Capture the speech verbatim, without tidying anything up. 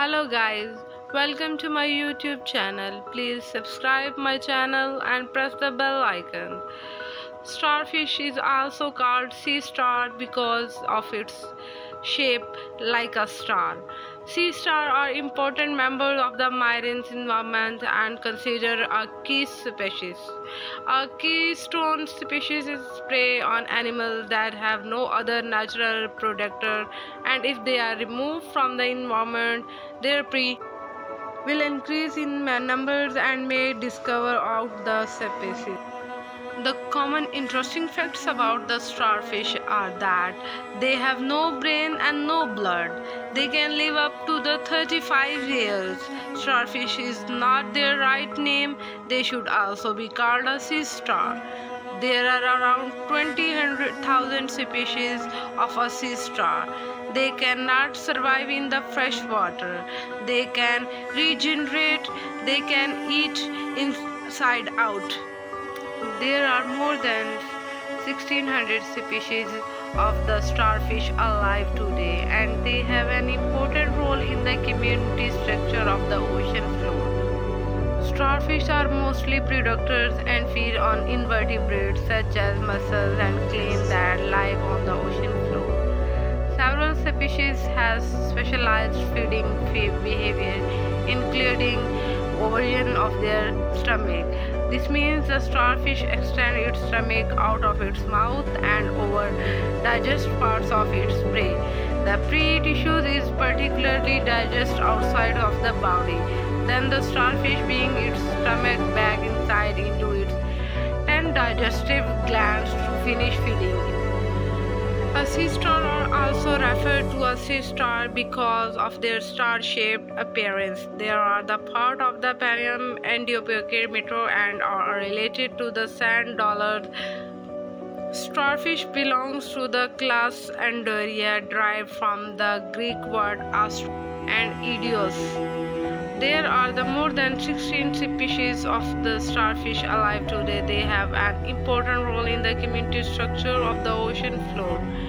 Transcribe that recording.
Hello guys, welcome to my YouTube channel. Please subscribe my channel and press the bell icon. Starfish is also called sea star because of its shape like a star. Sea star are important members of the marine environment and considered a key species. A keystone species is prey on animals that have no other natural predator, and if they are removed from the environment, their prey will increase in numbers and may discover out the species. The common interesting facts about the starfish are that they have no brain and no blood. They can live up to the thirty-five years. Starfish is not their right name. They should also be called a sea star. There are around twenty thousand species of a sea star. They cannot survive in the fresh water. They can regenerate. They can eat inside out. There are more than sixteen hundred species of the starfish alive today, and they have an important role in the community structure of the ocean floor. Starfish are mostly predators and feed on invertebrates such as mussels and clams that live on the ocean floor. Several species have specialized feeding behavior, including origin of their stomach. This means the starfish extends its stomach out of its mouth and over digest parts of its prey. The prey tissue is particularly digested outside of the body. Then the starfish brings its stomach back inside into its ten digestive glands to finish feeding it. A sea star are also referred to as sea star because of their star-shaped appearance. They are the part of the Pandiopterymetra and are related to the sand dollars. Starfish belongs to the class Asteroidea, derived from the Greek word astro and eidos. There are the more than sixteen species of the starfish alive today. They have an important role in the community structure of the ocean floor.